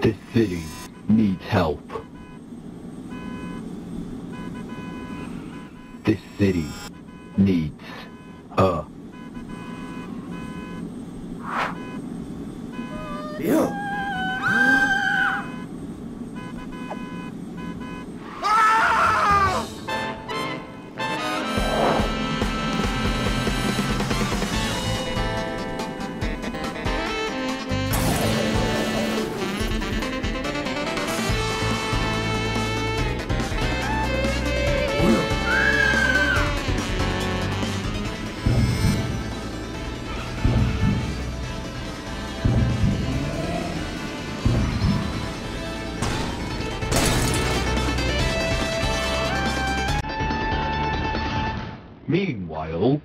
This city needs help. This city needs you. Meanwhile,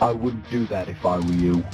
I wouldn't do that if I were you.